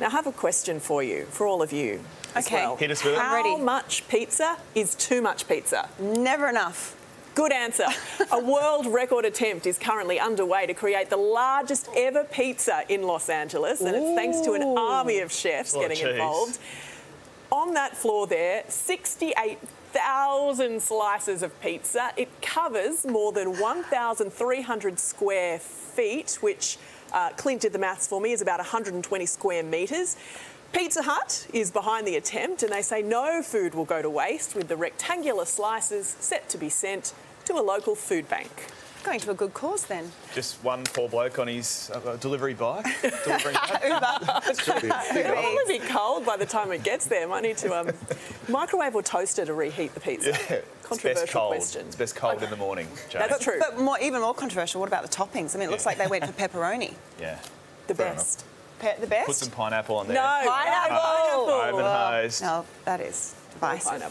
Now, I have a question for you, for all of you as well. Hit us with it. How much pizza is too much pizza? Never enough. Good answer. A world record attempt is currently underway to create the largest ever pizza in Los Angeles, and it's thanks to an army of chefs getting involved. On that floor there, 68,000 slices of pizza. It covers more than 1,300 square feet, which Clint did the maths for me, is about 120 square metres. Pizza Hut is behind the attempt, and they say no food will go to waste, with the rectangular slices set to be sent to a local food bank. Going to a good cause then. Just one poor bloke on his delivery bike. Delivering It'll probably be cold by the time it gets there. Might need to microwave or toaster to reheat the pizza. Yeah. Controversial question. It's best cold in the morning, Jane. That's true. But even more controversial, what about the toppings? I mean, it looks like they went for pepperoni. Yeah. The best. The best? Put some pineapple on there. No, pineapple! Ivanhoe's. No, that is divisive.